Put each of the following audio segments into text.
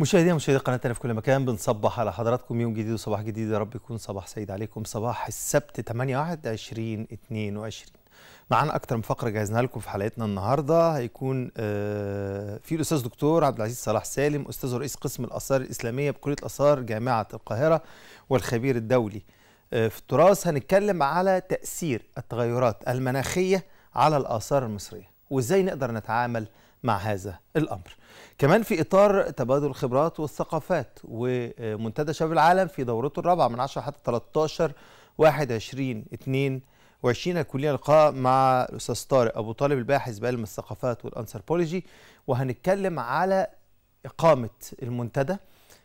مشاهدي قناتنا في كل مكان، بنصبح على حضراتكم يوم جديد وصباح جديد. يا رب يكون صباح سعيد عليكم. صباح السبت 8/1/2022 معانا اكتر من فقره جهزنا لكم في حلقتنا النهارده. هيكون في الاستاذ دكتور عبد العزيز صلاح سالم، استاذ ورئيس قسم الاثار الاسلاميه بكليه الاثار جامعه القاهره والخبير الدولي في التراث. هنتكلم على تاثير التغيرات المناخيه على الاثار المصريه وازاي نقدر نتعامل مع هذا الامر. كمان في اطار تبادل الخبرات والثقافات، ومنتدى شباب العالم في دورته الرابعه من 10-13/21/22 هيكون لينا لقاء مع الاستاذ طارق ابو طالب الباحث بعلم الثقافات والانثروبولوجي، وهنتكلم على اقامه المنتدى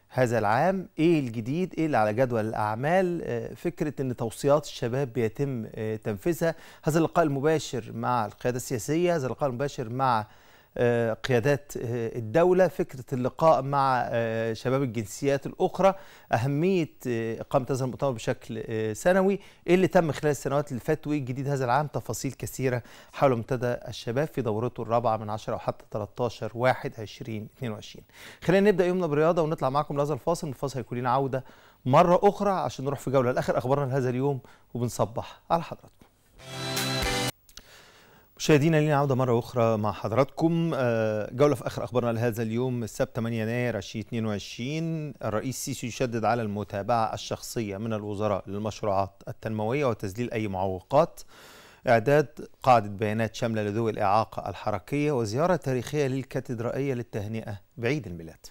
هذا العام، ايه الجديد، ايه اللي على جدول الاعمال، فكره ان توصيات الشباب بيتم تنفيذها. هذا اللقاء المباشر مع القياده السياسيه، هذا اللقاء المباشر مع قيادات الدولة، فكرة اللقاء مع شباب الجنسيات الأخرى، أهمية إقامة هذا المؤتمر بشكل سنوي، إيه اللي تم خلال السنوات اللي فاتت وإيه الجديد هذا العام. تفاصيل كثيرة حول منتدى الشباب في دورته الرابعة من 10-13/21/22. خلينا نبدأ يومنا بالرياضة ونطلع معكم لهذا الفاصل. الفاصل هيكون لنا عودة مرة أخرى عشان نروح في جولة لآخر أخبارنا لهذا اليوم، وبنصبح على حضراتكم. مشاهدينا لينا عودة مرة أخرى مع حضراتكم، جولة في آخر أخبارنا لهذا اليوم السبت 8 يناير 2022. الرئيس السيسي يشدد على المتابعة الشخصية من الوزراء للمشروعات التنموية وتذليل أي معوقات، إعداد قاعدة بيانات شاملة لذوي الإعاقة الحركية، وزيارة تاريخية للكاتدرائية للتهنئة بعيد الميلاد.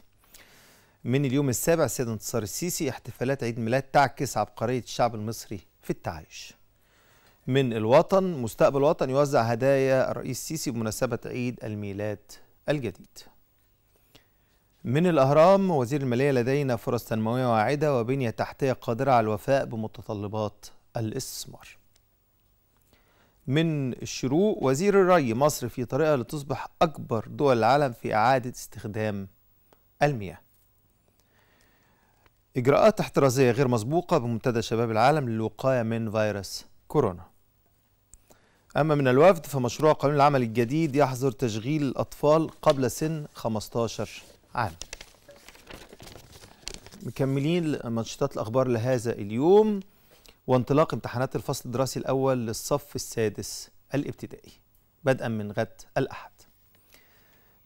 من اليوم السابع السيد انتصار السيسي، احتفالات عيد ميلاد تعكس عبقرية الشعب المصري في التعايش. من الوطن، مستقبل وطن يوزع هدايا الرئيس السيسي بمناسبة عيد الميلاد الجديد. من الأهرام، وزير المالية، لدينا فرص تنموية واعدة وبنية تحتية قادرة على الوفاء بمتطلبات الاستثمار. من الشروق، وزير الري، مصر في طريقها لتصبح أكبر دول العالم في إعادة استخدام المياه. إجراءات احترازية غير مسبوقة بمنتدى شباب العالم للوقاية من فيروس كورونا. أما من الوفد، فمشروع قانون العمل الجديد يحظر تشغيل الأطفال قبل سن 15 عام. مكملين منشطات الأخبار لهذا اليوم، وانطلاق امتحانات الفصل الدراسي الأول للصف السادس الابتدائي بدءا من غد الأحد.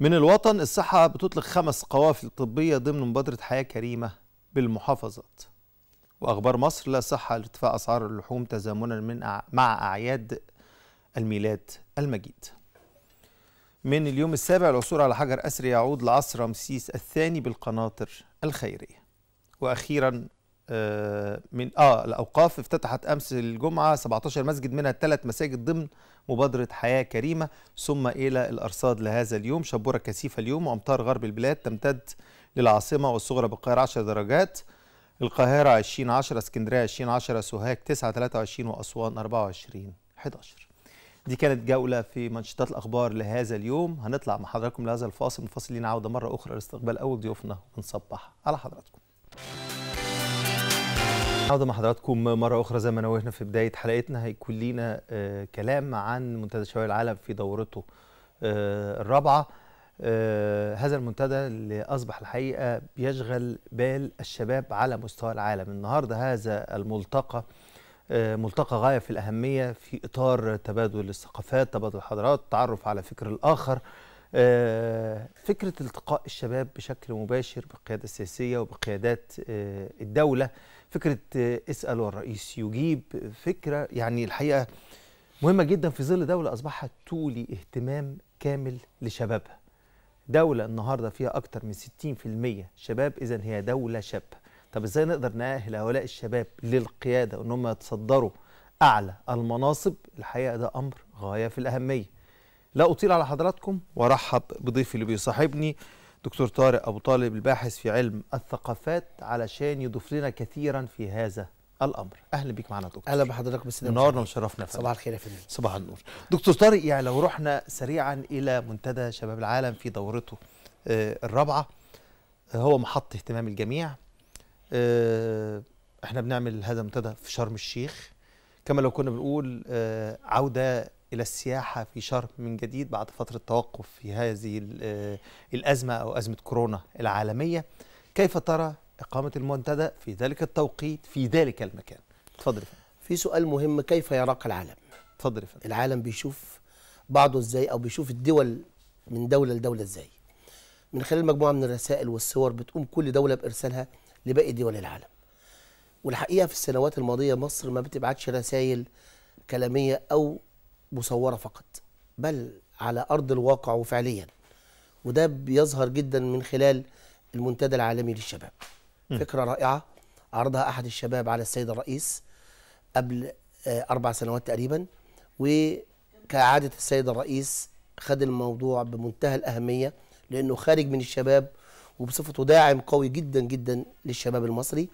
من الوطن، الصحة بتطلق 5 قوافل طبية ضمن مبادرة حياة كريمة بالمحافظات. وأخبار مصر، لا صحة لارتفاع أسعار اللحوم تزامنا مع أعياد الميلاد المجيد. من اليوم السابع، العثور على حجر أثري يعود لعصر رمسيس الثاني بالقناطر الخيرية. وأخيرا من الأوقاف، افتتحت أمس الجمعة 17 مسجد، منها 3 مساجد ضمن مبادرة حياة كريمة. ثم إلى الأرصاد لهذا اليوم، شبورة كثيفة اليوم وأمطار غرب البلاد تمتد للعاصمة والصغرى بالقاهرة 10 درجات، القاهرة 20/10، اسكندرية 20/10، سوهاج 9/23، وأسوان 24/11. دي كانت جولة في منشطات الأخبار لهذا اليوم. هنطلع مع حضراتكم لهذا الفاصل، نفاصل لنا عودة مرة أخرى لاستقبال أول ضيوفنا ونصبح على حضراتكم. عودة مع حضراتكم مرة أخرى. زي ما نوهنا في بداية حلقتنا، هيكون لينا كلام عن منتدى شباب العالم في دورته الرابعة. هذا المنتدى اللي أصبح الحقيقة بيشغل بال الشباب على مستوى العالم. النهاردة هذا الملتقى ملتقى غاية في الأهمية في إطار تبادل الثقافات، تبادل الحضارات، التعرف على فكر الآخر، فكرة التقاء الشباب بشكل مباشر بالقيادة السياسية وبقيادات الدولة، فكرة اسأل والرئيس يجيب، فكرة يعني الحقيقة مهمة جدا في ظل دولة أصبحت تولي اهتمام كامل لشبابها. دولة النهاردة فيها أكتر من 60% شباب، إذن هي دولة شابة. طب إزاي نقدر نأهل هؤلاء الشباب للقيادة وأنهم يتصدروا أعلى المناصب؟ الحقيقة ده أمر غاية في الأهمية. لا أطيل على حضراتكم وأرحب بضيفي اللي بيصاحبني، دكتور طارق أبو طالب الباحث في علم الثقافات، علشان يضيف لنا كثيرا في هذا الأمر. أهلا بيك معنا دكتور. أهلا بحضرتك بالسلامة، منورنا وشرفنا. صباح الخير يا فندم. صباح النور. دكتور طارق، يعني لو رحنا سريعا إلى منتدى شباب العالم في دورته الرابعة، هو محط اهتمام الجميع. احنا بنعمل هذا المنتدى في شرم الشيخ، كما لو كنا بنقول عودة إلى السياحة في شرم من جديد بعد فترة توقف في هذه الأزمة أو أزمة كورونا العالمية. كيف ترى إقامة المنتدى في ذلك التوقيت في ذلك المكان؟ تفضل. في سؤال مهم، كيف يراك العالم؟ تفضل. العالم بيشوف بعضه إزاي، أو بيشوف الدول من دولة لدولة إزاي؟ من خلال مجموعة من الرسائل والصور بتقوم كل دولة بإرسالها لباقي دول العالم. والحقيقة في السنوات الماضية مصر ما بتبعتش رسائل كلامية أو مصورة فقط، بل على أرض الواقع وفعليا، وده بيظهر جدا من خلال المنتدى العالمي للشباب. فكرة رائعة عرضها أحد الشباب على السيد الرئيس قبل 4 سنوات تقريبا، وكعادة السيد الرئيس خد الموضوع بمنتهى الأهمية لأنه خارج من الشباب وبصفته داعم قوي جدا جدا للشباب المصري.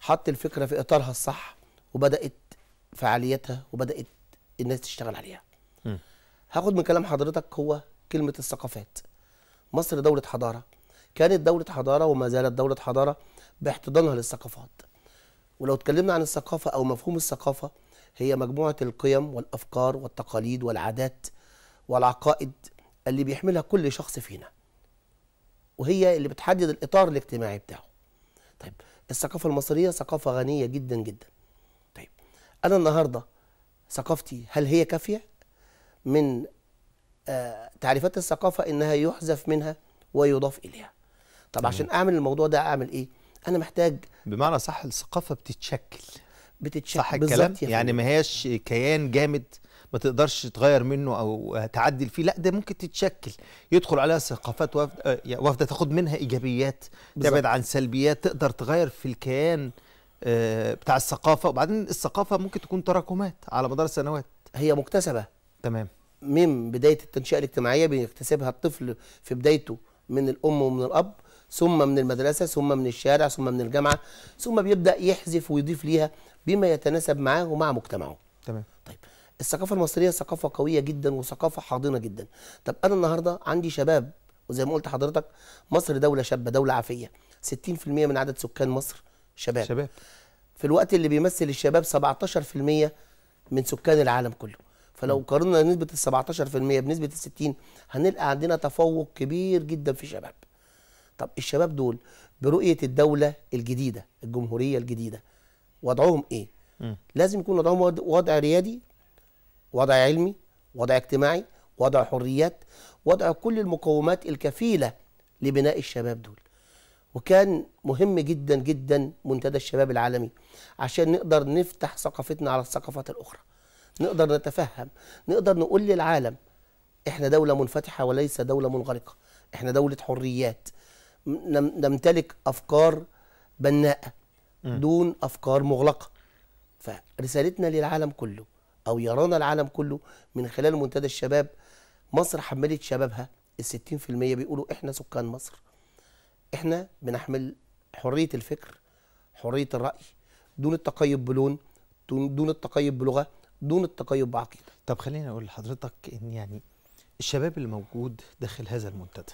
حط الفكرة في إطارها الصح وبدأت فعاليتها وبدأت الناس تشتغل عليها. هاخد من كلام حضرتك هو كلمة الثقافات. مصر دولة حضارة، كانت دولة حضارة وما زالت دولة حضارة باحتضانها للثقافات. ولو اتكلمنا عن الثقافة أو مفهوم الثقافة، هي مجموعة القيم والأفكار والتقاليد والعادات والعقائد اللي بيحملها كل شخص فينا، وهي اللي بتحدد الإطار الاجتماعي بتاعه. طيب الثقافة المصرية ثقافة غنية جدا جدا. طيب أنا النهاردة ثقافتي هل هي كافية؟ من تعريفات الثقافة إنها يحذف منها ويضاف إليها. طب عشان أعمل الموضوع ده أعمل إيه؟ أنا محتاج، بمعنى صح، الثقافة بتتشكل صح الكلام؟ يعني ما هياش كيان جامد ما تقدرش تغير منه أو تعدل فيه، لا ده ممكن تتشكل، يدخل عليها ثقافات وافدة تاخد منها إيجابيات، تبعد عن سلبيات، تقدر تغير في الكيان بتاع الثقافة. وبعدين الثقافة ممكن تكون تراكمات على مدار السنوات، هي مكتسبة. تمام. من بداية التنشئة الاجتماعية بيكتسبها الطفل في بدايته من الأم ومن الأب، ثم من المدرسة، ثم من الشارع، ثم من الجامعة، ثم بيبدأ يحذف ويضيف ليها بما يتناسب معاه ومع مجتمعه. تمام. طيب الثقافة المصرية ثقافة قوية جدا وثقافة حاضنة جدا. طب أنا النهاردة عندي شباب، وزي ما قلت حضرتك مصر دولة شابة، دولة عافية، 60% من عدد سكان مصر شباب. في الوقت اللي بيمثل الشباب 17% من سكان العالم كله. فلو قارنا نسبة ال 17% بنسبة ال 60 هنلقى عندنا تفوق كبير جدا في الشباب. طب الشباب دول برؤية الدولة الجديدة، الجمهورية الجديدة، وضعهم إيه؟ لازم يكون وضعهم وضع ريادي، وضع علمي، وضع اجتماعي، وضع حريات، وضع كل المقومات الكفيلة لبناء الشباب دول. وكان مهم جدا جدا منتدى الشباب العالمي عشان نقدر نفتح ثقافتنا على الثقافات الأخرى، نقدر نتفهم، نقدر نقول للعالم إحنا دولة منفتحة وليس دولة منغلقة، إحنا دولة حريات، نمتلك أفكار بناءة دون أفكار مغلقة. فرسالتنا للعالم كله أو يرانا العالم كله من خلال منتدى الشباب، مصر حملت شبابها ال 60%، بيقولوا إحنا سكان مصر إحنا بنحمل حرية الفكر، حرية الرأي، دون التقيد بلون، دون التقيد بلغة، دون التقيد بعقيدة. طب خليني أقول لحضرتك إن يعني الشباب اللي موجود داخل هذا المنتدى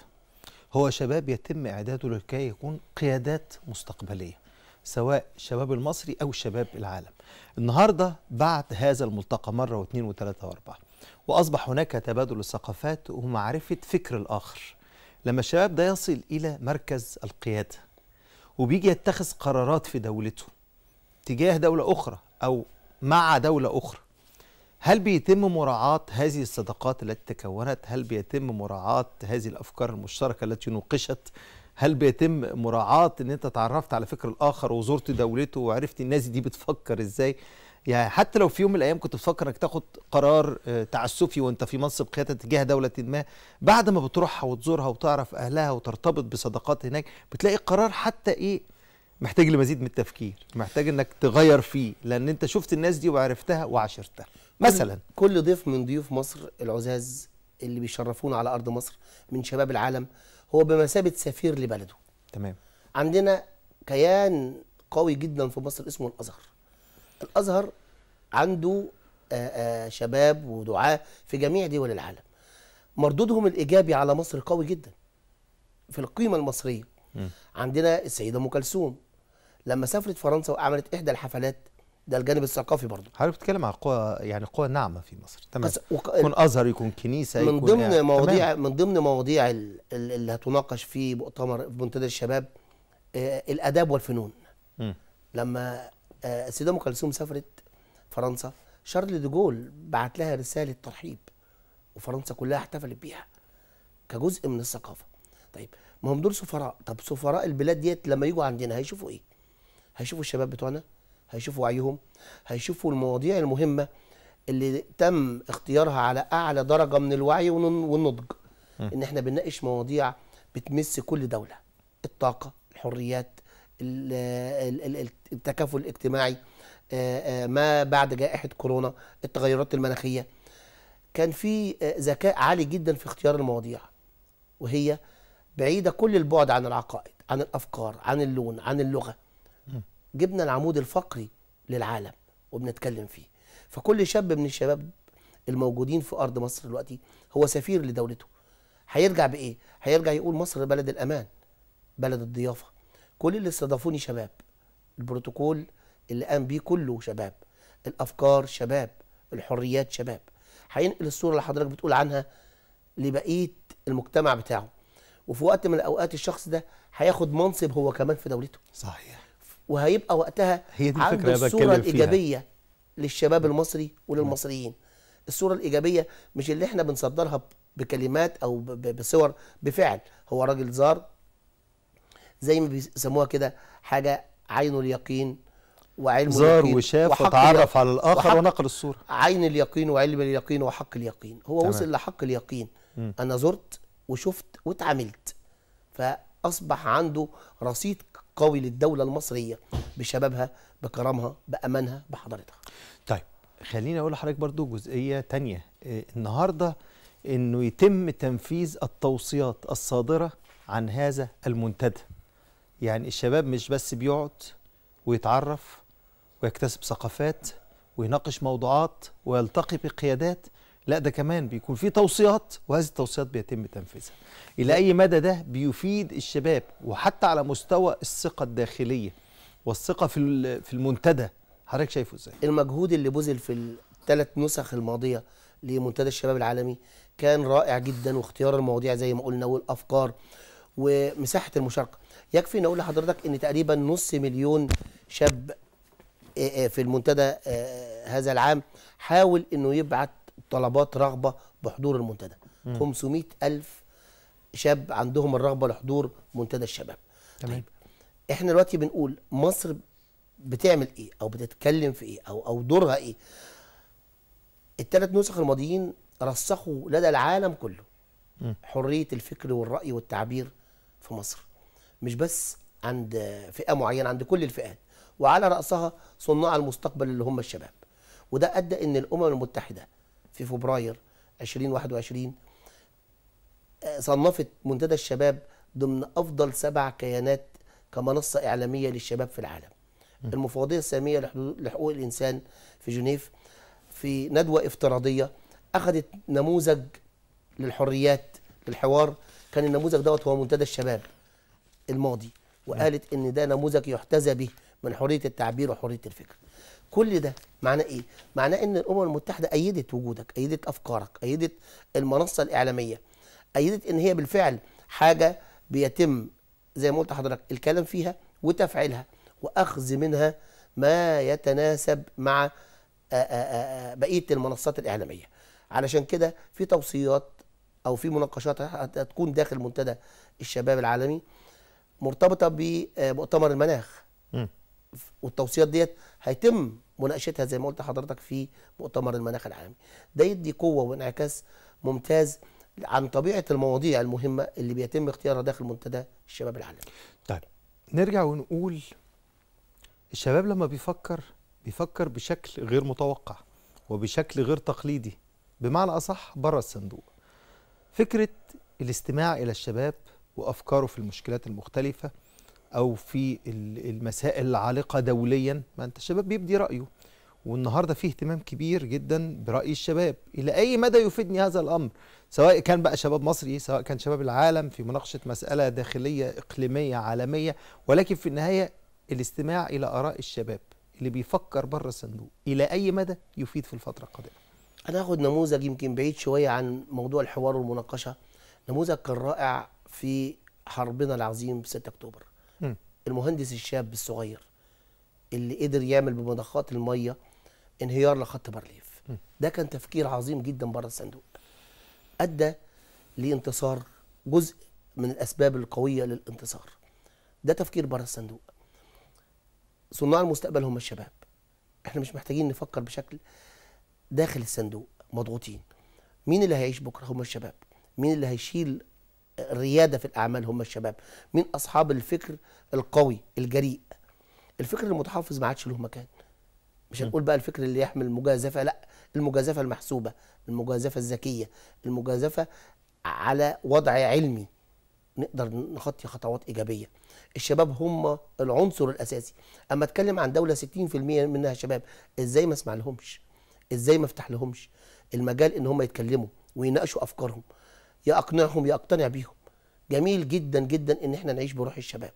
هو شباب يتم إعداده لكي يكون قيادات مستقبلية، سواء الشباب المصري أو شباب العالم. النهاردة بعد هذا الملتقى مرة واثنين وثلاثة وأربعة، وأصبح هناك تبادل الثقافات ومعرفة فكر الآخر. لما الشباب ده يصل إلى مركز القيادة وبيجي يتخذ قرارات في دولته تجاه دولة أخرى أو مع دولة أخرى، هل بيتم مراعاة هذه الصداقات التي تكونت؟ هل بيتم مراعاة هذه الأفكار المشتركة التي نوقشت؟ هل بيتم مراعاة أن أنت تعرفت على فكر الآخر وزرت دولته وعرفت الناس دي بتفكر إزاي؟ يعني حتى لو في يوم من الأيام كنت بتفكر أنك تاخد قرار تعسفي وأنت في منصب قيادة تجاه دولة ما، بعد ما بتروحها وتزورها وتعرف أهلها وترتبط بصداقات هناك بتلاقي القرار حتى إيه محتاج لمزيد من التفكير، محتاج أنك تغير فيه لأن أنت شفت الناس دي وعرفتها وعاشرتها. مثلا كل ضيف من ضيوف مصر العزاز اللي بيشرفونا على أرض مصر من شباب العالم هو بمثابة سفير لبلده. تمام. عندنا كيان قوي جدا في مصر اسمه الأزهر. الأزهر عنده شباب ودعاة في جميع دول العالم، مردودهم الإيجابي على مصر قوي جدا في القيمة المصرية. عندنا السيدة أم كلثوم لما سافرت فرنسا وعملت إحدى الحفلات ده الجانب الثقافي برضه. حضرتك بتتكلم عن قوى، يعني قوى ناعمه في مصر، تمام، يكون ازهر، يكون كنيسه، من ضمن يعني مواضيع تمام. من ضمن مواضيع اللي هتناقش في مؤتمر منتدى الشباب الاداب والفنون. لما السيده ام كلثوم سافرت فرنسا، شارل دي جول بعت لها رساله ترحيب، وفرنسا كلها احتفلت بيها كجزء من الثقافه. طيب ما هم دول سفراء، طب سفراء البلاد ديت لما يجوا عندنا هيشوفوا ايه؟ هيشوفوا الشباب بتوعنا، هيشوفوا وعيهم، هيشوفوا المواضيع المهمه اللي تم اختيارها على اعلى درجه من الوعي والنضج. ان احنا بنناقش مواضيع بتمس كل دوله، الطاقه، الحريات، التكافل الاجتماعي، ما بعد جائحه كورونا، التغيرات المناخيه. كان في ذكاء عالي جدا في اختيار المواضيع، وهي بعيده كل البعد عن العقائد، عن الافكار، عن اللون، عن اللغه. جبنا العمود الفقري للعالم وبنتكلم فيه، فكل شاب من الشباب الموجودين في ارض مصر دلوقتي هو سفير لدولته. هيرجع بايه؟ هيرجع يقول مصر بلد الامان، بلد الضيافه. كل اللي استضافوني شباب، البروتوكول اللي قام بيه كله شباب، الافكار شباب، الحريات شباب. هينقل الصوره اللي حضرتك بتقول عنها لبقيه المجتمع بتاعه، وفي وقت من الاوقات الشخص ده هياخد منصب هو كمان في دولته. صحيح. وهيبقى وقتها عنده الصورة الإيجابية فيها. للشباب المصري وللمصريين الصورة الإيجابية، مش اللي احنا بنصدرها بكلمات أو بصور، بفعل. هو راجل زار زي ما بيسموها كده، حاجة عين اليقين وعلم اليقين، زار وشاف وتعرف على الآخر ونقل الصورة. عين اليقين وعلم اليقين وحق اليقين، هو تمام. وصل لحق اليقين. أنا زرت وشفت واتعاملت، فأصبح عنده رصيد قوي للدولة المصرية بشبابها، بكرامها، بأمانها، بحضارتها. طيب خليني أقول لحضرتك برضو جزئية تانية النهاردة، إنه يتم تنفيذ التوصيات الصادرة عن هذا المنتدى. يعني الشباب مش بس بيقعد ويتعرف ويكتسب ثقافات ويناقش موضوعات ويلتقي بقيادات، لا ده كمان بيكون في توصيات، وهذه التوصيات بيتم تنفيذها. إلى أي مدى ده بيفيد الشباب، وحتى على مستوى الثقة الداخلية والثقة في المنتدى، حضرتك شايفه ازاي؟ المجهود اللي بذل في الثلاث نسخ الماضية لمنتدى الشباب العالمي كان رائع جدا، واختيار المواضيع زي ما قلنا، والأفكار ومساحة المشاركة. يكفي نقول لحضرتك إن تقريبا نص مليون شاب في المنتدى هذا العام حاول إنه يبعت طلبات رغبة بحضور المنتدى. 500,000 شاب عندهم الرغبة لحضور منتدى الشباب. طيب احنا دلوقتي بنقول مصر بتعمل ايه او بتتكلم في ايه او دورها ايه. الثلاث نسخ الماضيين رسخوا لدى العالم كله حرية الفكر والرأي والتعبير في مصر، مش بس عند فئة معينة، عند كل الفئات، وعلى رأسها صناع المستقبل اللي هم الشباب. وده ادى ان الامم المتحدة في فبراير 2021 صنفت منتدى الشباب ضمن أفضل 7 كيانات كمنصة إعلامية للشباب في العالم. المفوضية السامية لحقوق الإنسان في جنيف في ندوة افتراضية أخذت نموذج للحريات للحوار، كان النموذج دوت هو منتدى الشباب الماضي، وقالت إن ده نموذج يحتذى به من حرية التعبير وحرية الفكر. كل ده معناه ايه؟ معناه ان الامم المتحده ايدت وجودك، ايدت افكارك، ايدت المنصه الاعلاميه، ايدت ان هي بالفعل حاجه بيتم زي ما قلت لحضرتك الكلام فيها وتفعيلها واخذ منها ما يتناسب مع بقيه المنصات الاعلاميه. علشان كده في توصيات او في مناقشات هتكون داخل منتدى الشباب العالمي مرتبطه بمؤتمر المناخ. والتوصيات ديت هيتم مناقشتها زي ما قلت لحضرتك في مؤتمر المناخ العالمي. ده يدي قوه وانعكاس ممتاز عن طبيعه المواضيع المهمه اللي بيتم اختيارها داخل منتدى الشباب العالمي. طيب نرجع ونقول الشباب لما بيفكر بشكل غير متوقع وبشكل غير تقليدي، بمعنى اصح بره الصندوق. فكره الاستماع الى الشباب وافكاره في المشكلات المختلفه أو في المسائل العالقة دوليا، ما أنت الشباب بيبدي رأيه، والنهاردة فيه اهتمام كبير جدا برأي الشباب. إلى أي مدى يفيدني هذا الأمر، سواء كان بقى شباب مصري، سواء كان شباب العالم، في مناقشة مسألة داخلية إقليمية عالمية، ولكن في النهاية الاستماع إلى آراء الشباب، اللي بيفكر بره الصندوق إلى أي مدى يفيد في الفترة القادمة؟ أنا هاخد نموذج يمكن بعيد شوية عن موضوع الحوار والمناقشة. نموذج كان رائع في حربنا العظيم في 6 أكتوبر. المهندس الشاب الصغير اللي قدر يعمل بمضخات المية انهيار لخط بارليف. ده كان تفكير عظيم جدا بره الصندوق، أدى لانتصار، جزء من الأسباب القوية للانتصار. ده تفكير بره الصندوق. صناع المستقبل هم الشباب. احنا مش محتاجين نفكر بشكل داخل الصندوق، مضغوطين. مين اللي هيعيش بكرة؟ هم الشباب. مين اللي هيشيل الريادة في الأعمال؟ هم الشباب. مين أصحاب الفكر القوي الجريء؟ الفكر المتحفظ ما عادش له مكان. مش هنقول بقى الفكر اللي يحمل مجازفة، لا، المجازفة المحسوبة، المجازفة الذكية، المجازفة على وضع علمي نقدر نخطي خطوات إيجابية. الشباب هم العنصر الأساسي. أما أتكلم عن دولة 60% منها شباب، إزاي ما أسمع لهمش؟ إزاي ما أفتح لهمش المجال إن هم يتكلموا ويناقشوا أفكارهم؟ يا أقنعهم يا أقتنع بيهم. جميل جدا جدا إن إحنا نعيش بروح الشباب.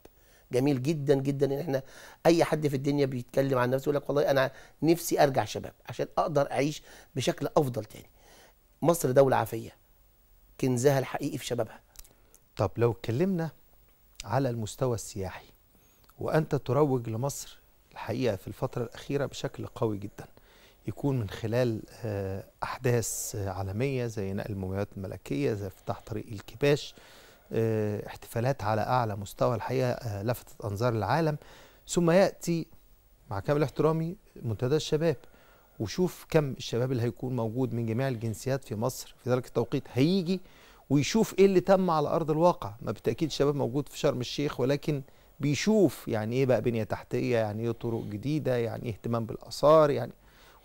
جميل جدا جدا إن إحنا أي حد في الدنيا بيتكلم عن نفسه يقول لك والله أنا نفسي أرجع شباب عشان أقدر أعيش بشكل أفضل تاني. مصر دولة عافية، كنزها الحقيقي في شبابها. طب لو اتكلمنا على المستوى السياحي، وأنت تروج لمصر الحقيقة في الفترة الأخيرة بشكل قوي جدا، يكون من خلال أحداث عالمية زي نقل المومياوات الملكية، زي افتتاح طريق الكباش، احتفالات على أعلى مستوى الحقيقة لفتت أنظار العالم، ثم يأتي مع كامل احترامي منتدى الشباب. وشوف كم الشباب اللي هيكون موجود من جميع الجنسيات في مصر في ذلك التوقيت، هيجي ويشوف ايه اللي تم على ارض الواقع. ما بالتاكيد الشباب موجود في شرم الشيخ، ولكن بيشوف يعني ايه بقى بنيه تحتيه، يعني ايه طرق جديده، يعني ايه اهتمام بالاثار، يعني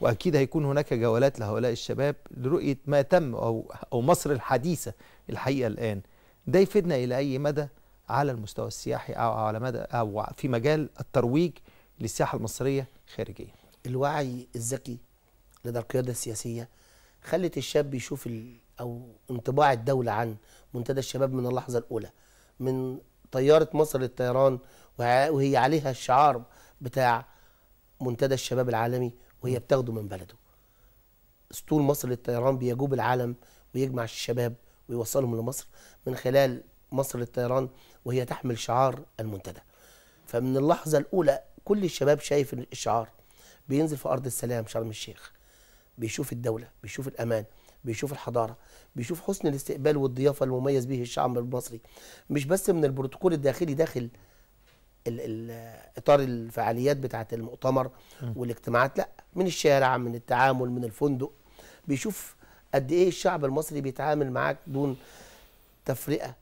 واكيد هيكون هناك جولات لهؤلاء الشباب لرؤيه ما تم او مصر الحديثه الحقيقه الان. ده يفيدنا الى اي مدى على المستوى السياحي او على مدى او في مجال الترويج للسياحه المصريه خارجيا؟ الوعي الذكي لدى القياده السياسيه خلت الشاب يشوف أو انطباع الدولة عن منتدى الشباب من اللحظة الأولى، من طيارة مصر للطيران وهي عليها الشعار بتاع منتدى الشباب العالمي وهي بتاخده من بلده. اسطول مصر للطيران بيجوب العالم ويجمع الشباب ويوصلهم لمصر من خلال مصر للطيران وهي تحمل شعار المنتدى. فمن اللحظة الأولى كل الشباب شايف الشعار، بينزل في أرض السلام شرم الشيخ، بيشوف الدولة، بيشوف الأمان، بيشوف الحضارة، بيشوف حسن الاستقبال والضيافة المميز به الشعب المصري، مش بس من البروتوكول الداخلي داخل إطار الفعاليات بتاعة المؤتمر والاجتماعات، لا، من الشارع، من التعامل، من الفندق. بيشوف قد إيه الشعب المصري بيتعامل معاك دون تفرقة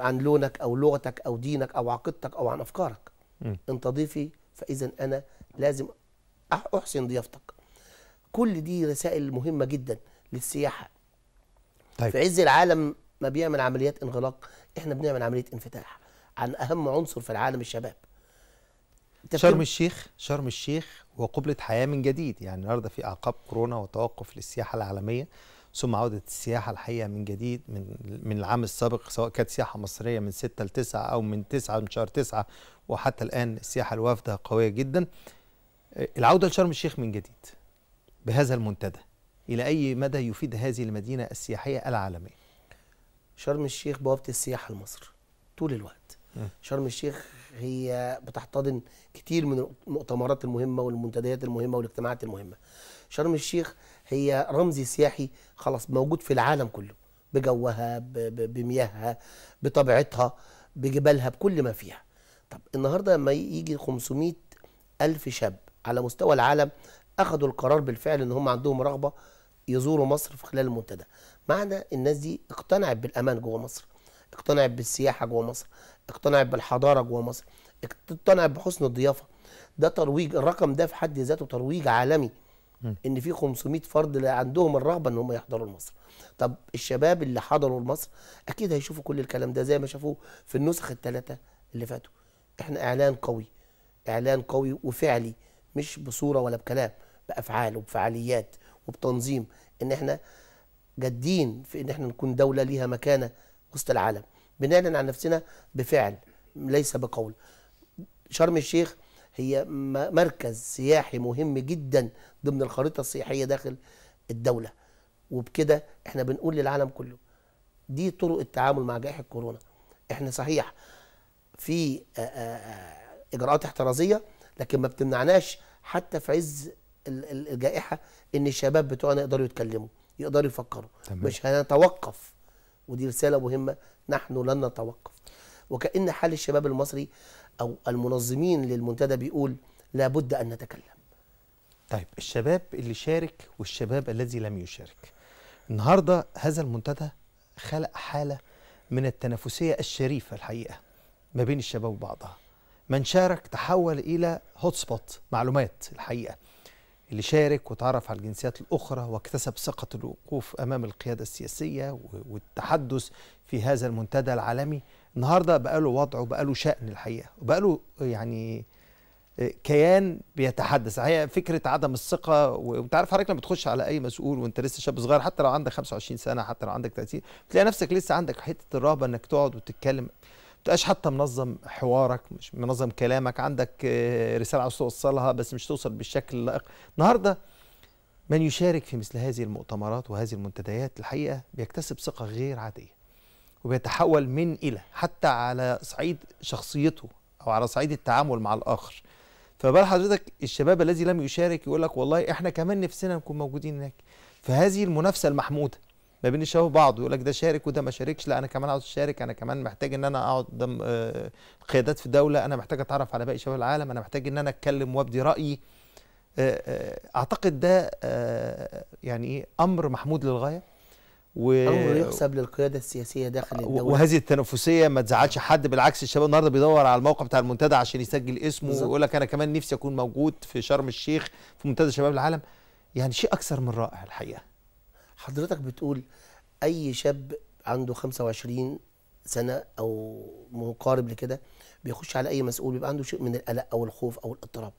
عن لونك أو لغتك أو دينك أو عقيدتك أو عن أفكارك. أنت ضيفي، فإذا أنا لازم أحسن ضيافتك. كل دي رسائل مهمة جدا للسياحة. طيب. في عز العالم ما بيعمل عمليات انغلاق، احنا بنعمل عملية انفتاح عن أهم عنصر في العالم، الشباب. شرم الشيخ وقبلة حياة من جديد، يعني النهارده في أعقاب كورونا وتوقف للسياحة العالمية، ثم عودة السياحة الحقيقة من جديد من العام السابق، سواء كانت سياحة مصرية من 6 ل 9 أو من 9 من شهر 9، وحتى الآن السياحة الوافدة قوية جدا. العودة لشرم الشيخ من جديد بهذا المنتدى، إلى أي مدى يفيد هذه المدينة السياحية العالمية؟ شرم الشيخ بوابة السياحة لمصر طول الوقت. شرم الشيخ هي بتحتضن كتير من المؤتمرات المهمة والمنتديات المهمة والاجتماعات المهمة. شرم الشيخ هي رمز سياحي خلاص موجود في العالم كله، بجوها، بمياهها، بطبيعتها، بجبالها، بكل ما فيها. طب النهاردة لما يجي 500,000 شاب على مستوى العالم أخذوا القرار بالفعل إن هم عندهم رغبة يزوروا مصر في خلال المنتدى، معنى الناس دي اقتنعت بالأمان جوه مصر، اقتنعت بالسياحة جوه مصر، اقتنعت بالحضارة جوه مصر، اقتنعت بحسن الضيافة. ده ترويج، الرقم ده في حد ذاته ترويج عالمي إن في 500 فرد اللي عندهم الرغبة إن هم يحضروا لمصر. طب الشباب اللي حضروا لمصر أكيد هيشوفوا كل الكلام ده زي ما شافوه في النسخ ال3 اللي فاتوا. إحنا إعلان قوي، إعلان قوي وفعلي، مش بصورة ولا بكلام، بأفعال وبفعاليات وبتنظيم، إن إحنا جادين في إن إحنا نكون دولة ليها مكانة وسط العالم. بنعلن عن نفسنا بفعل ليس بقول. شرم الشيخ هي مركز سياحي مهم جدا ضمن الخريطة السياحية داخل الدولة. وبكده احنا بنقول للعالم كله دي طرق التعامل مع جائحة كورونا. احنا صحيح في اجراءات احترازية، لكن ما بتمنعناش حتى في عز الجائحة ان الشباب بتوعنا يقدروا يتكلموا، يقدروا يفكروا. تمام. مش هنتوقف، ودي رسالة مهمة، نحن لن نتوقف. وكأن حال الشباب المصري أو المنظمين للمنتدى بيقول لابد أن نتكلم. طيب الشباب اللي شارك والشباب الذي لم يشارك، النهاردة هذا المنتدى خلق حالة من التنافسية الشريفة الحقيقة ما بين الشباب وبعضها. من شارك تحول إلى هوت سبوت معلومات الحقيقة، اللي شارك وتعرف على الجنسيات الأخرى واكتسب ثقة الوقوف أمام القيادة السياسية والتحدث في هذا المنتدى العالمي. النهارده بقى له وضعه، بقى له شأن الحقيقة، وبقى له يعني كيان بيتحدث. هي فكرة عدم الثقة، وانت عارف حضرتك لما بتخش على أي مسؤول وانت لسه شاب صغير، حتى لو عندك 25 سنة، حتى لو عندك 30، بتلاقي نفسك لسه عندك حتة الرهبة إنك تقعد وتتكلم. ما بتبقاش حتى منظم حوارك، مش منظم كلامك، عندك رسالة عاوز توصلها بس مش توصل بالشكل اللائق. النهارده من يشارك في مثل هذه المؤتمرات وهذه المنتديات الحقيقة بيكتسب ثقة غير عادية، وبيتحول من إلى حتى على صعيد شخصيته أو على صعيد التعامل مع الآخر. فبال حضرتك الشباب الذي لم يشارك يقول لك والله إحنا كمان نفسنا نكون موجودين هناك. فهذه المنافسة المحمودة ما بين الشباب بعض، يقول لك ده شارك وده ما شاركش، لا أنا كمان عاوز أشارك، أنا كمان محتاج إن أنا أقعد قدام قيادات في الدولة، أنا محتاج أتعرف على باقي شباب العالم، أنا محتاج إن أنا أتكلم وأبدي رأيي. أعتقد ده يعني أمر محمود للغاية، أمر يحسب للقيادة السياسية داخل الدولة. وهذه التنافسية ما تزعلش حد، بالعكس الشباب النهارده بيدور على الموقع بتاع المنتدى عشان يسجل اسمه ويقول لك أنا كمان نفسي أكون موجود في شرم الشيخ في منتدى شباب العالم. يعني شيء أكثر من رائع الحقيقة. حضرتك بتقول أي شاب عنده 25 سنة أو مقارب لكده بيخش على أي مسؤول بيبقى عنده شيء من القلق أو الخوف أو الاضطراب.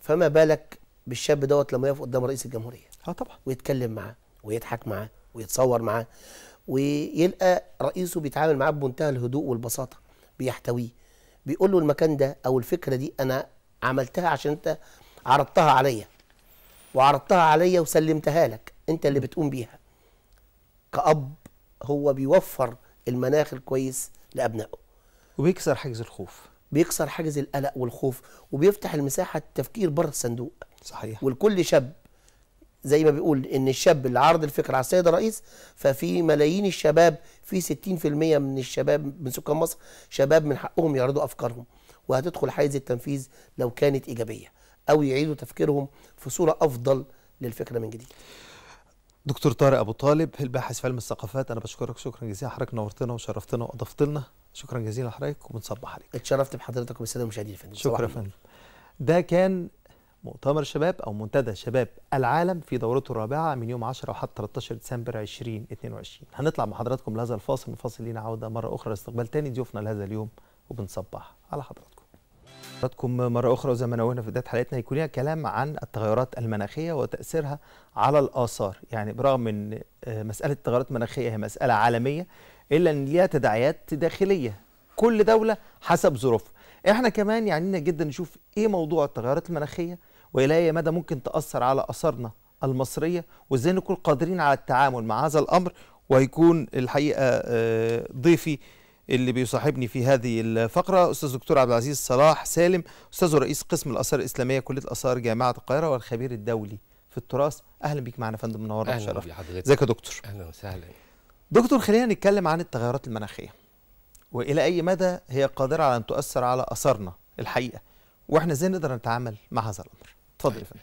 فما بالك بالشاب دوت لما يقف قدام رئيس الجمهورية؟ طبعا. ويتكلم معاه ويضحك معاه ويتصور معاه، ويلقى رئيسه بيتعامل معاه بمنتهى الهدوء والبساطة، بيحتويه، بيقول له المكان ده أو الفكرة دي أنا عملتها عشان أنت عرضتها عليا، وعرضتها عليا وسلمتها لك، أنت اللي بتقوم بيها. كأب هو بيوفر المناخ الكويس لأبنائه، وبيكسر حاجز الخوف، بيكسر حاجز القلق والخوف، وبيفتح المساحة التفكير بره الصندوق. صحيح. ولكل شاب زي ما بيقول إن الشاب اللي عرض الفكرة على السيد الرئيس، ففي ملايين الشباب، في 60% من الشباب من سكان مصر شباب من حقهم يعرضوا أفكارهم، وهتدخل حيز التنفيذ لو كانت إيجابية، أو يعيدوا تفكيرهم في صورة أفضل للفكرة من جديد. دكتور طارق أبو طالب الباحث في علم الثقافات، أنا بشكرك شكرا جزيلا، حضرتك نورتنا وشرفتنا وأضفت لنا، شكرا جزيلا لحضرتك وبنصبح عليك. اتشرفت بحضرتك وبالسادة المشاهدين يا فندم. شكرا يا فندم. ده كان مؤتمر شباب أو منتدى شباب العالم في دورته الرابعة من يوم 10 وحتى 13 ديسمبر 2022. هنطلع مع حضراتكم لهذا الفاصل، الفاصل لينا عودة مرة أخرى لاستقبال تاني ضيوفنا لهذا اليوم، وبنصبح على حضراتكم. حضراتكم مرة أخرى، وزي ما نوهنا في بداية حلقتنا هيكون لنا كلام عن التغيرات المناخية وتأثيرها على الآثار. يعني برغم إن مسألة التغيرات المناخية هي مسألة عالمية، إلا إن ليها تداعيات داخلية كل دولة حسب ظروفها. إحنا كمان يعنينا جدا نشوف إيه موضوع التغيرات المناخية وإلى أي مدى ممكن تأثر على آثارنا المصرية، وإزاي نكون قادرين على التعامل مع هذا الأمر. وهيكون الحقيقة ضيفي اللي بيصاحبني في هذه الفقرة أستاذ دكتور عبد العزيز صلاح سالم، أستاذ رئيس قسم الآثار الإسلامية كلية الآثار جامعة القاهرة والخبير الدولي في التراث. أهلا بيك معنا فندم، منورنا وشرفنا. ازيك يا دكتور؟ أهلا وسهلا. دكتور خلينا نتكلم عن التغيرات المناخية وإلى أي مدى هي قادرة على أن تؤثر على آثارنا الحقيقة، وإحنا إزاي نقدر نتعامل مع هذا الأمر. اتفضل يا فندم.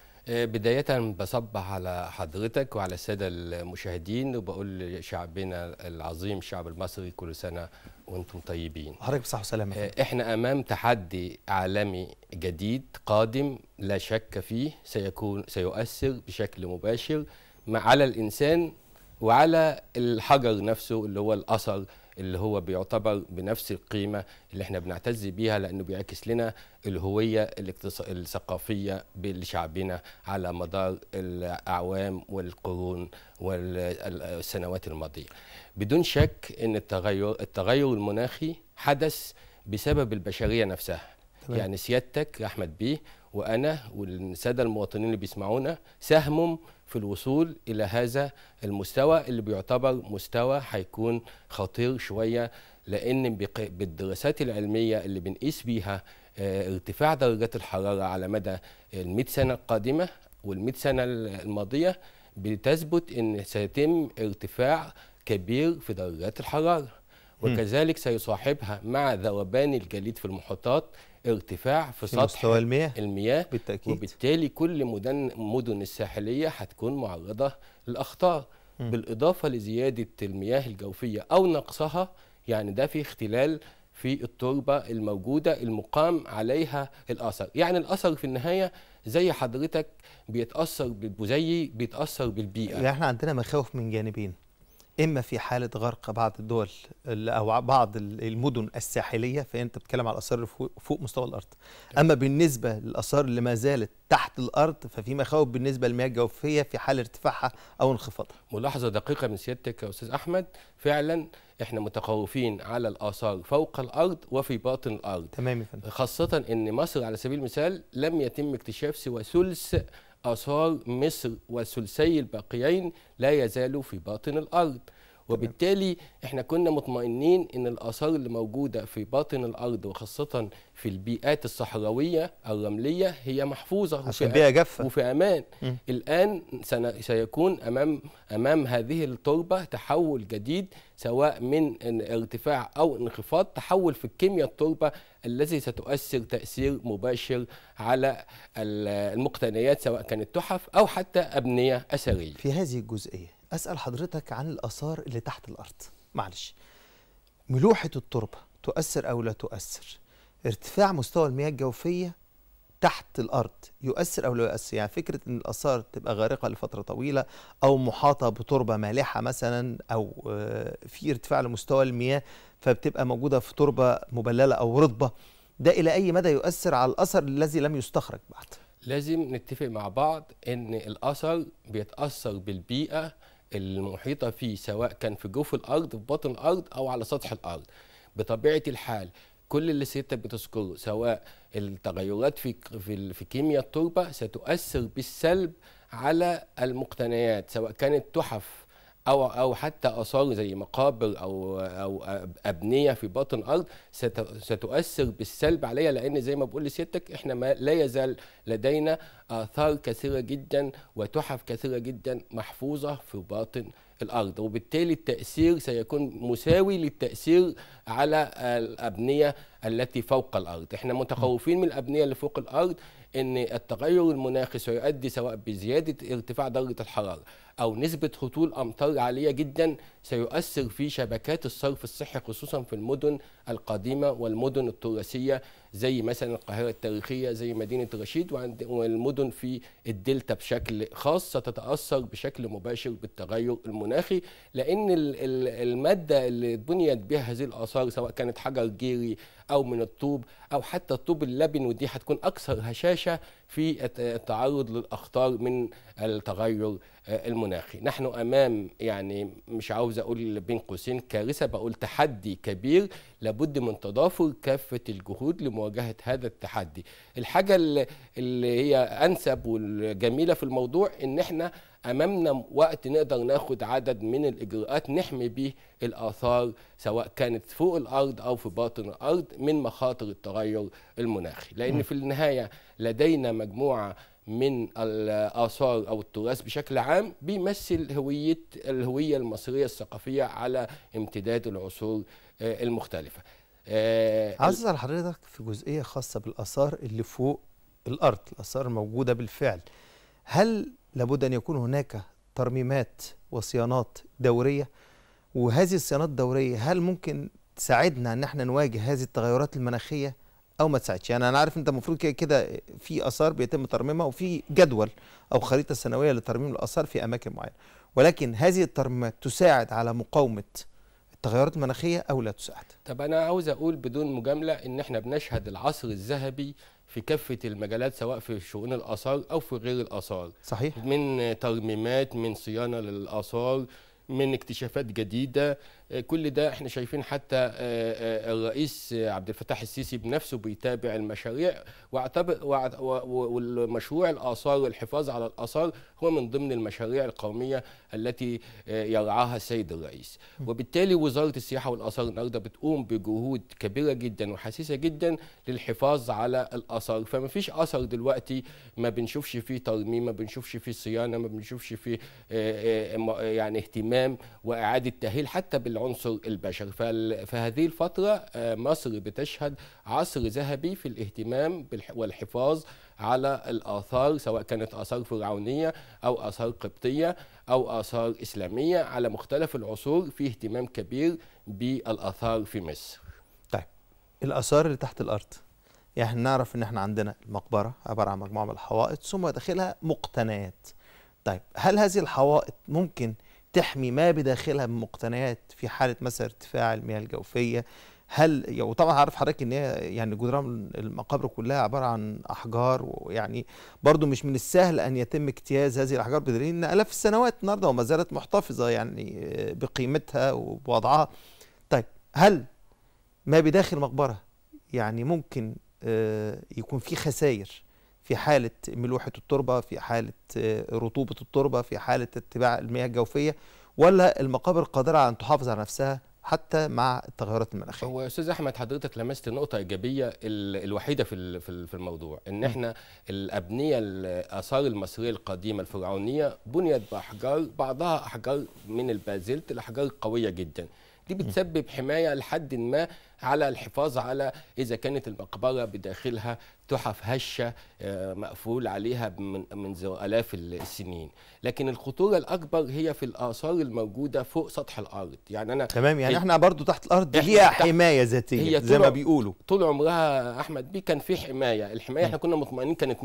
بداية بصبح على حضرتك وعلى السادة المشاهدين، وبقول لشعبنا العظيم الشعب المصري كل سنة وانتم طيبين. حضرتك بصحة وسلامة. احنا امام تحدي عالمي جديد قادم لا شك فيه، سيؤثر بشكل مباشر على الانسان وعلى الحجر نفسه اللي هو الاثر، اللي هو بيعتبر بنفس القيمة اللي احنا بنعتز بيها، لأنه بيعكس لنا الهوية الثقافية لشعبنا على مدار الأعوام والقرون والسنوات الماضية. بدون شك أن التغير المناخي حدث بسبب البشرية نفسها، يعني سيادتك أحمد بيه وأنا والسادة المواطنين اللي بيسمعونا ساهموا في الوصول إلى هذا المستوى اللي بيعتبر مستوى هيكون خطير شوية، لأن بالدراسات العلمية اللي بنقيس بيها ارتفاع درجات الحرارة على مدى ال100 سنة القادمة وال100 سنة الماضية بتثبت أن سيتم ارتفاع كبير في درجات الحرارة، وكذلك سيصاحبها مع ذوبان الجليد في المحيطات ارتفاع في سطح المياه بالتأكيد. وبالتالي كل مدن الساحلية هتكون معرضة للأخطار بالإضافة لزيادة المياه الجوفية أو نقصها، يعني ده في اختلال في التربة الموجودة المقام عليها الأثر، يعني الأثر في النهاية زي حضرتك بيتأثر بالبزي بيتأثر بالبيئة. يعني احنا عندنا مخاوف من جانبين، إما في حالة غرق بعض الدول أو بعض المدن الساحلية فأنت بتتكلم على الآثار فوق مستوى الأرض، أما بالنسبة للآثار اللي ما زالت تحت الأرض ففي مخاوف بالنسبة للمياه الجوفية في حال ارتفاعها أو انخفاضها. ملاحظة دقيقة من سيادتك يا أستاذ أحمد، فعلا إحنا متخوفين على الآثار فوق الأرض وفي باطن الأرض. تمام يا فندم. خاصة إن مصر على سبيل المثال لم يتم اكتشاف سوى ثلث آثار مصر والثلثي الباقيين لا يزالوا في باطن الأرض، وبالتالي احنا كنا مطمئنين ان الآثار اللي موجودة في باطن الأرض وخاصة في البيئات الصحراوية الرملية هي محفوظة عشان بيئة جافة وفي أمان. الآن سيكون أمام هذه التربة تحول جديد سواء من ارتفاع أو انخفاض، تحول في الكيمياء التربة الذي ستؤثر تأثير مباشر على المقتنيات سواء كانت تحف أو حتى أبنية أثرية. في هذه الجزئية أسأل حضرتك عن الآثار اللي تحت الأرض، معلش ملوحة التربة تؤثر أو لا تؤثر، ارتفاع مستوى المياه الجوفية تحت الأرض يؤثر أو لا يؤثر، يعني فكرة أن الآثار تبقى غارقة لفترة طويلة أو محاطة بتربة مالحة مثلا أو في ارتفاع لمستوى المياه فبتبقى موجودة في تربة مبللة أو رطبة، ده إلى أي مدى يؤثر على الأثر الذي لم يستخرج بعد؟ لازم نتفق مع بعض أن الأثر بيتأثر بالبيئة المحيطة فيه سواء كان في جوف الأرض في بطن الأرض أو على سطح الأرض. بطبيعة الحال كل اللي سيادتك بتذكره سواء التغيرات في كيمياء التربة ستؤثر بالسلب على المقتنيات سواء كانت تحف أو حتى آثار زي مقابر أو أبنية في باطن الأرض ستؤثر بالسلب عليها، لأن زي ما بقول لسيادتك إحنا لا يزال لدينا آثار كثيرة جدا وتحف كثيرة جدا محفوظة في باطن الأرض، وبالتالي التأثير سيكون مساوي للتأثير على الأبنية التي فوق الأرض. إحنا متخوفين من الأبنية اللي فوق الأرض أن التغير المناخي سيؤدي سواء بزيادة ارتفاع درجة الحرارة أو نسبة هطول أمطار عالية جدا سيؤثر في شبكات الصرف الصحي خصوصا في المدن القديمة والمدن التراثية زي مثلا القاهرة التاريخية زي مدينة رشيد، والمدن في الدلتا بشكل خاص ستتأثر بشكل مباشر بالتغير المناخي، لأن المادة اللي بنيت بها هذه الآثار سواء كانت حجر جيري أو من الطوب أو حتى الطوب اللبن، ودي هتكون أكثر هشاشة في التعرض للأخطار من التغير المناخي. نحن أمام يعني مش عاوز أقول بين قوسين كارثة، بقول تحدي كبير لابد من تضافر كافة الجهود لمواجهة هذا التحدي. الحاجة اللي هي أنسب والجميلة في الموضوع إن احنا أمامنا وقت نقدر ناخد عدد من الإجراءات نحمي به الآثار سواء كانت فوق الأرض أو في باطن الأرض من مخاطر التغير المناخي، لأن في النهاية لدينا مجموعة من الآثار أو التراث بشكل عام بيمثل الهوية المصرية الثقافية على امتداد العصور المختلفة. عايز أسأل حضرتك في جزئية خاصة بالآثار اللي فوق الأرض، الآثار الموجودة بالفعل، هل لابد أن يكون هناك ترميمات وصيانات دورية؟ وهذه الصيانات الدورية هل ممكن تساعدنا أن احنا نواجه هذه التغيرات المناخية أو ما تساعدش؟ يعني أنا عارف أنت المفروض كده في آثار بيتم ترميمها وفي جدول أو خريطة سنوية لترميم الآثار في أماكن معينة، ولكن هذه الترميمات تساعد على مقاومة التغيرات المناخية أو لا تساعد؟ طب أنا عاوز أقول بدون مجاملة إن احنا بنشهد العصر الذهبي في كافة المجالات سواء في شؤون الآثار أو في غير الآثار. صحيح. من ترميمات، من صيانة للآثار، من اكتشافات جديدة، كل ده احنا شايفين حتى الرئيس عبد الفتاح السيسي بنفسه بيتابع المشاريع، والمشروع الآثار والحفاظ على الآثار هو من ضمن المشاريع القومية التي يرعاها السيد الرئيس. وبالتالي وزارة السياحة والآثار النهارده بتقوم بجهود كبيرة جدا وحسيسة جدا للحفاظ على الآثار، فما فيش آثر دلوقتي ما بنشوفش فيه ترميم، ما بنشوفش فيه صيانة، ما بنشوفش فيه يعني اهتمام وإعادة تأهيل حتى بالعنصر البشري. فهذه الفترة مصر بتشهد عصر ذهبي في الاهتمام والحفاظ على الآثار، سواء كانت آثار فرعونية أو آثار قبطية أو آثار إسلامية، على مختلف العصور في اهتمام كبير بالآثار في مصر. طيب الآثار اللي تحت الأرض، يعني احنا نعرف ان احنا عندنا المقبرة عبارة عن مجموعة من الحوائط ثم داخلها مقتنيات. طيب هل هذه الحوائط ممكن تحمي ما بداخلها من مقتنيات في حالة مثلا ارتفاع المياه الجوفية؟ هل وطبعا عارف حضرتك ان هي يعني جدران المقابر كلها عباره عن احجار، ويعني برضو مش من السهل ان يتم اجتياز هذه الاحجار بدليل ان الاف السنوات النهارده وما زالت محتفظه يعني بقيمتها وبوضعها. طيب هل ما بداخل مقبره يعني ممكن يكون في خسائر في حاله ملوحه التربه، في حاله رطوبه التربه، في حاله ارتفاع المياه الجوفيه، ولا المقابر قادره ان تحافظ على نفسها حتى مع التغيرات المناخيه؟ هو استاذ احمد حضرتك لمست نقطه ايجابيه الوحيده في الموضوع، ان احنا الابنيه الاثار المصريه القديمه الفرعونيه بنيت باحجار، بعضها احجار من البازلت، الاحجار قويه جدا، دي بتسبب حمايه لحد ما على الحفاظ على اذا كانت المقبره بداخلها تحف هشه مقفول عليها منذ الاف السنين. لكن الخطوره الاكبر هي في الاثار الموجوده فوق سطح الارض. يعني انا تمام، يعني احنا برضو تحت الارض دي هي حمايه ذاتيه زي ما بيقولوا. طول عمرها احمد بيه كان في حمايه، الحمايه احنا كنا مطمئنين كانت 100%،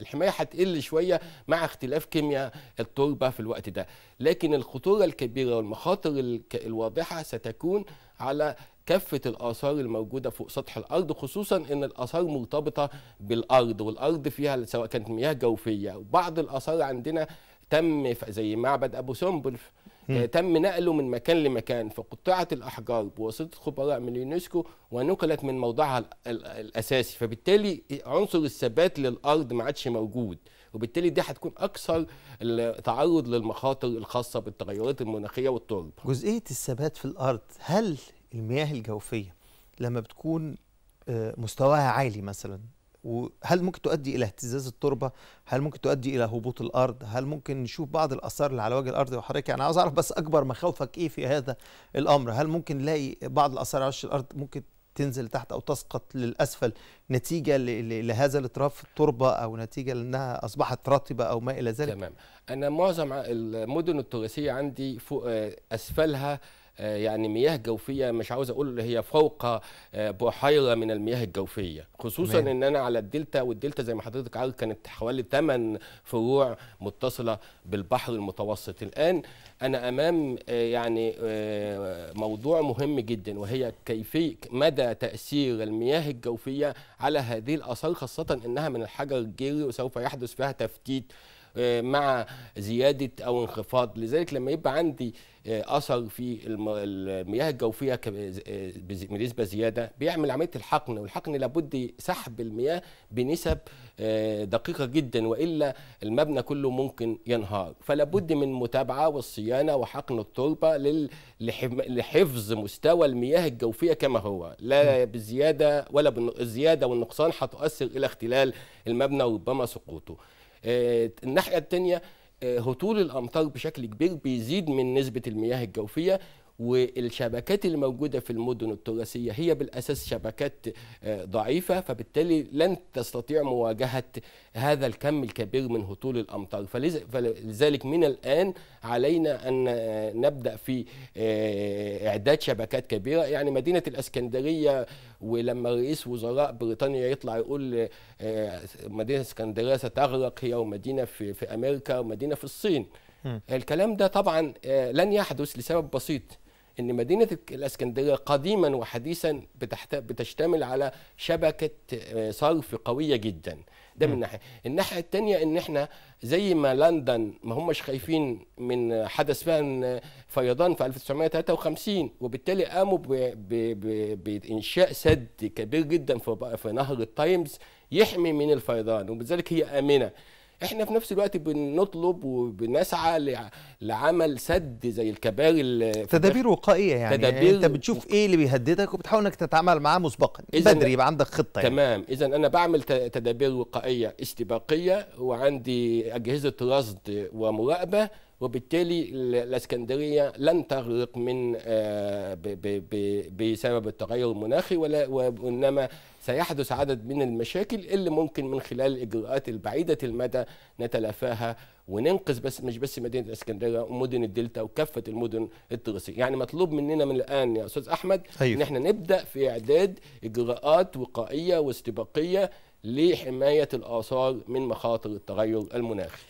الحمايه هتقل شويه مع اختلاف كيمياء التربه في الوقت ده، لكن الخطوره الكبيره والمخاطر الواضحه ستكون على كافة الآثار الموجودة فوق سطح الأرض، خصوصا أن الآثار مرتبطة بالأرض والأرض فيها سواء كانت مياه جوفية. وبعض الآثار عندنا تم زي معبد أبو سمبل تم نقله من مكان لمكان، فقطعت الأحجار بواسطة خبراء من اليونسكو ونقلت من موضعها الأساسي، فبالتالي عنصر الثبات للأرض ما عادش موجود، وبالتالي دي هتكون اكثر التعرض للمخاطر الخاصه بالتغيرات المناخيه والتربه. جزئيه الثبات في الارض، هل المياه الجوفيه لما بتكون مستواها عالي مثلا، وهل ممكن تؤدي الى اهتزاز التربه؟ هل ممكن تؤدي الى هبوط الارض؟ هل ممكن نشوف بعض الاثار اللي على وجه الارض؟ وحضرتك يعني عاوز اعرف بس اكبر مخاوفك ايه في هذا الامر؟ هل ممكن نلاقي بعض الاثار على وش الارض ممكن تنزل تحت او تسقط للاسفل نتيجه لهذا الاضطراب في التربه، او نتيجه لانها اصبحت رطبه او ما الى ذلك؟ تمام. انا معظم المدن التراثيه عندي فوق اسفلها يعني مياه جوفيه، مش عاوز اقول هي فوق بحيره من المياه الجوفيه، خصوصا ان انا على الدلتا، والدلتا زي ما حضرتك عارف كانت حوالي 8 فروع متصله بالبحر المتوسط. الان انا امام يعني موضوع مهم جدا، وهي كيفيه مدى تاثير المياه الجوفيه على هذه الاثار، خاصه انها من الحجر الجيري وسوف يحدث فيها تفتيت مع زيادة أو انخفاض. لذلك لما يبقى عندي أثر في المياه الجوفية بنسبة زيادة بيعمل عملية الحقن، والحقن لابد سحب المياه بنسب دقيقة جدا، وإلا المبنى كله ممكن ينهار. فلابد من متابعة والصيانة وحقن التربة لحفظ مستوى المياه الجوفية كما هو، لا بالزيادة ولا بالزيادة والنقصان هتؤثر إلى اختلال المبنى وربما سقوطه. الناحية التانية هطول الأمطار بشكل كبير بيزيد من نسبة المياه الجوفية، والشبكات اللي موجودة في المدن التراثية هي بالأساس شبكات ضعيفة، فبالتالي لن تستطيع مواجهة هذا الكم الكبير من هطول الأمطار. فلذلك من الآن علينا أن نبدأ في إعداد شبكات كبيرة. يعني مدينة الإسكندرية ولما رئيس وزراء بريطانيا يطلع يقول مدينة الإسكندرية ستغرق، هي ومدينة في أمريكا ومدينة في الصين، الكلام ده طبعا لن يحدث لسبب بسيط، أن مدينة الإسكندرية قديما وحديثا بتشتمل على شبكة صرف قوية جدا. ده من ناحية. الناحية الثانية أن احنا زي ما لندن ما همش خايفين من حدث فيضان في 1953، وبالتالي قاموا بإنشاء سد كبير جدا في نهر التايمز يحمي من الفيضان، وبذلك هي آمنة. احنا في نفس الوقت بنطلب وبنسعى لعمل سد زي الكباري، تدابير وقائيه يعني. تدابير انت بتشوف ايه اللي بيهددك وبتحاول انك تتعامل معاه مسبقا بدري، يبقى عندك خطه يعني. تمام. اذا انا بعمل تدابير وقائيه استباقيه، وعندي اجهزه رصد ومراقبه، وبالتالي الإسكندرية لن تغرق من بسبب التغير المناخي، وإنما سيحدث عدد من المشاكل اللي ممكن من خلال الإجراءات البعيدة المدى نتلافاها وننقذ مش بس مدينة الإسكندرية ومدن الدلتا وكافة المدن التراثية. يعني مطلوب مننا من الآن يا أستاذ أحمد إن احنا نبدأ في إعداد إجراءات وقائية واستباقية لحماية الآثار من مخاطر التغير المناخي.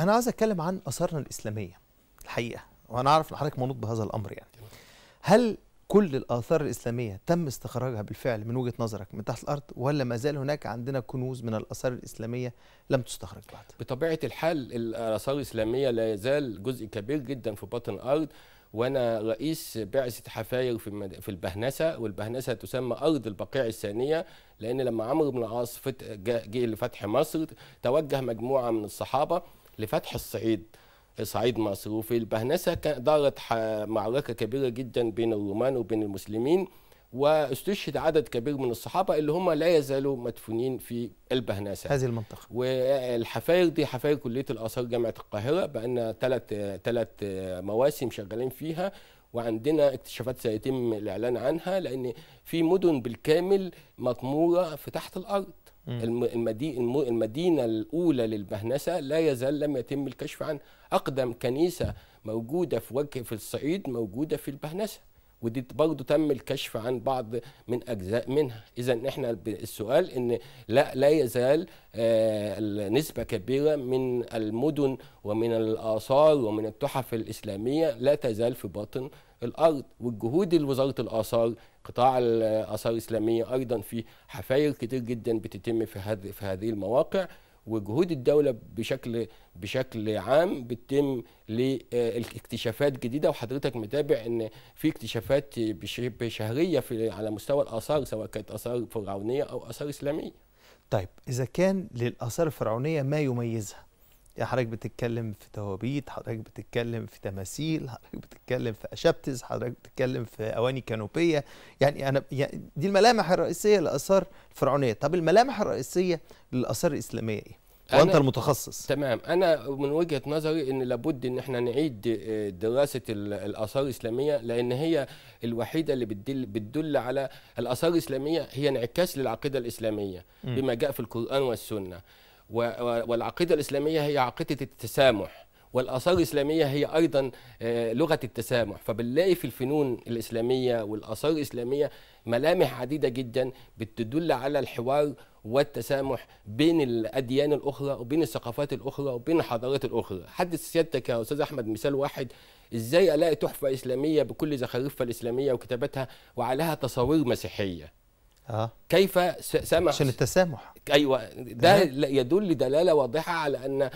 أنا عايز أتكلم عن آثارنا الإسلامية الحقيقة، وأنا أعرف إن حضرتك منوط بهذا الأمر يعني. هل كل الآثار الإسلامية تم استخراجها بالفعل من وجهة نظرك من تحت الأرض، ولا ما زال هناك عندنا كنوز من الآثار الإسلامية لم تستخرج بعد؟ بطبيعة الحال الآثار الإسلامية لا يزال جزء كبير جدا في باطن الأرض. وأنا رئيس بعثة حفاير في البهنسة، والبهنسة تسمى أرض البقيع الثانية، لأن لما عمرو بن العاص جه لفتح مصر توجه مجموعة من الصحابة لفتح صعيد مصر، وفي البهنسة دارت معركة كبيرة جدا بين الرومان وبين المسلمين، واستشهد عدد كبير من الصحابة اللي هم لا يزالوا مدفونين في البهنسة هذه المنطقة. والحفاير دي حفاير كلية الآثار جامعة القاهرة، بقالنا ثلاث مواسم شغالين فيها، وعندنا اكتشافات سيتم الإعلان عنها، لأن في مدن بالكامل مطمورة في تحت الأرض. المدينة الأولى للبهنسة لا يزال لم يتم الكشف عنها. أقدم كنيسة موجودة في الصعيد موجودة في البهنسة، ودي برضه تم الكشف عن بعض من أجزاء منها. إذا إحنا السؤال إن لا يزال نسبة كبيرة من المدن ومن الآثار ومن التحف الإسلامية لا تزال في باطن الأرض، والجهود لوزارة الآثار قطاع الآثار الإسلامية أيضا في حفاير كتير جدا بتتم في هذه المواقع، وجهود الدولة بشكل عام بتتم لاكتشافات جديدة. وحضرتك متابع ان في اكتشافات شهرية على مستوى الآثار، سواء كانت آثار فرعونية او آثار إسلامية. طيب اذا كان للآثار الفرعونية ما يميزها، حضرتك بتتكلم في توابيت، حضرتك بتتكلم في تماثيل، حضرتك بتتكلم في أشابتز، حضرتك بتتكلم في أواني كانوبية، يعني أنا دي الملامح الرئيسية للآثار الفرعونية. طب الملامح الرئيسية للآثار الإسلامية إيه؟ وأنت المتخصص. تمام. أنا من وجهة نظري إن لابد إن إحنا نعيد دراسة الآثار الإسلامية، لأن هي الوحيدة اللي بتدل على الآثار الإسلامية هي انعكاس للعقيدة الإسلامية بما جاء في القرآن والسنة. والعقيدة الإسلامية هي عقيدة التسامح، والآثار الإسلامية هي أيضا لغة التسامح. فبنلاقي في الفنون الإسلامية والآثار الإسلامية ملامح عديدة جدا بتدل على الحوار والتسامح بين الأديان الأخرى وبين الثقافات الأخرى وبين الحضارات الأخرى. حدث سيادتك يا أستاذ أحمد مثال واحد، إزاي ألاقي تحفة إسلامية بكل زخارفها الإسلامية وكتاباتها وعليها تصاوير مسيحية؟ كيف سمح عشان التسامح. ايوه، ده يدل دلاله واضحه على ان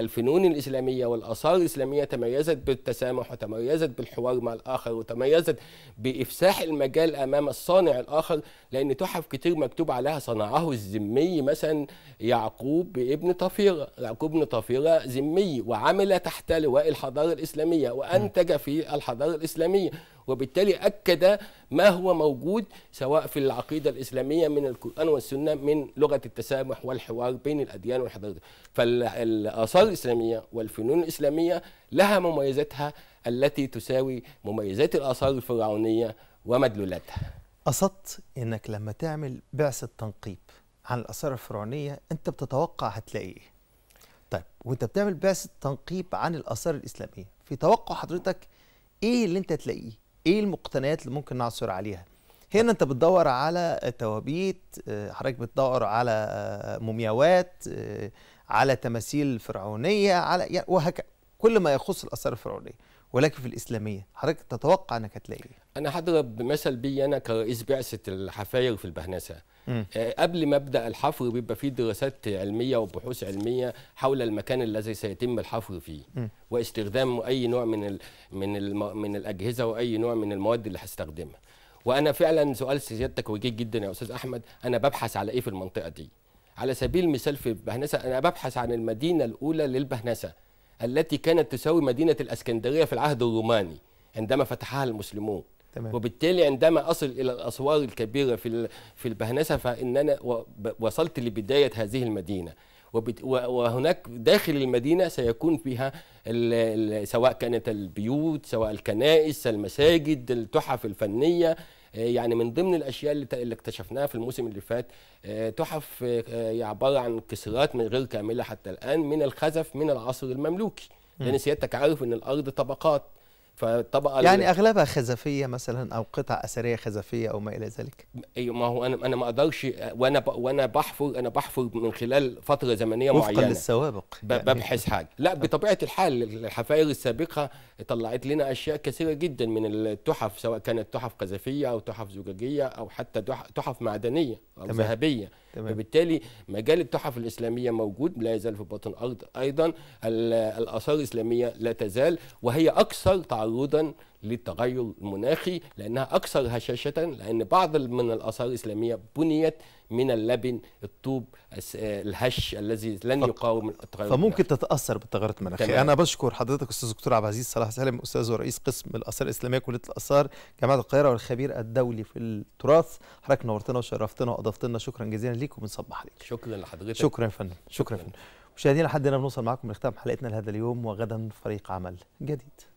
الفنون الاسلاميه والاثار الاسلاميه تميزت بالتسامح، وتميزت بالحوار مع الاخر، وتميزت بافساح المجال امام الصانع الاخر، لان تحف كتير مكتوب عليها صنعه الذمي، مثلا يعقوب ابن طفيره. يعقوب ابن طفيره ذمي وعمل تحت لواء الحضاره الاسلاميه وانتج في الحضاره الاسلاميه، وبالتالي أكد ما هو موجود سواء في العقيدة الإسلامية من القرآن والسنة من لغة التسامح والحوار بين الأديان والحضارات. فالآثار الإسلامية والفنون الإسلامية لها مميزاتها التي تساوي مميزات الآثار الفرعونية ومدلولاتها. قصدت إنك لما تعمل بعثة تنقيب عن الآثار الفرعونية أنت بتتوقع هتلاقي إيه؟ طيب وأنت بتعمل بعثة تنقيب عن الآثار الإسلامية، في توقع حضرتك إيه اللي أنت تلاقيه؟ ايه المقتنيات اللي ممكن نعثر عليها؟ هنا انت بتدور على توابيت، حضرتك بتدور على مومياوات، على تماثيل فرعونيه، على كل ما يخص الاثار الفرعونيه، ولكن في الإسلامية حضرتك تتوقع أنك هتلاقي إيه؟ أنا هضرب مثل بي أنا كرئيس بعثة الحفاير في البهنسة. قبل ما أبدأ الحفر بيبقى فيه دراسات علمية وبحوث علمية حول المكان الذي سيتم الحفر فيه واستخدام أي نوع من الأجهزة وأي نوع من المواد اللي هستخدمها. وأنا فعلا سؤال سيادتك وجيه جدا يا أستاذ أحمد، أنا ببحث على إيه في المنطقة دي؟ على سبيل المثال في البهنسة أنا ببحث عن المدينة الأولى للبهنسة التي كانت تساوي مدينة الإسكندرية في العهد الروماني عندما فتحها المسلمون. تمام. وبالتالي عندما أصل إلى الأسوار الكبيرة في البهنسة فإن أنا وصلت لبداية هذه المدينة، وهناك داخل المدينة سيكون فيها سواء كانت البيوت، سواء الكنائس، المساجد، التحف الفنية. يعني من ضمن الأشياء اللي اكتشفناها في الموسم اللي فات تحف عبارة عن كسرات من غير كاملة حتى الآن من الخزف من العصر المملوكي، لأن سيادتك عارف أن الأرض طبقات، فالطبقة يعني أغلبها خزفية مثلا أو قطع أثرية خزفية أو ما إلى ذلك. أيوه، ما هو أنا ما أقدرش وأنا بحفر، أنا بحفر من خلال فترة زمنية معينة وفقا للسوابق يعني ببحث حاجة. لا بطبيعة الحال الحفائر السابقة طلعت لنا أشياء كثيرة جدا من التحف، سواء كانت تحف خزفية أو تحف زجاجية أو حتى تحف معدنية أو ذهبية. فبالتالي مجال التحف الإسلامية موجود لا يزال في باطن الأرض. أيضا الآثار الإسلامية لا تزال وهي أكثر تعرضا للتغير المناخي لأنها أكثر هشاشة، لأن بعض من الآثار الإسلامية بنيت من اللبن، الطوب، الهش الذي لن يقاوم التغير فممكن تتأثر بالتغيرات المناخية. أنا بشكر حضرتك أستاذ الدكتور عبد العزيز صلاح سالم، أستاذ ورئيس قسم الآثار الإسلامية كلية الآثار جامعة القاهرة والخبير الدولي في التراث. حضرتك نورتنا وشرفتنا وأضفتنا لنا، شكرا جزيلا ليك وبنصبح عليك. شكرا لحضرتك. شكرا يا فندم. شكرا يا فندم. مشاهدينا، لحد هنا بنوصل معاكم لختام حلقتنا لهذا اليوم، وغدا فريق عمل جديد.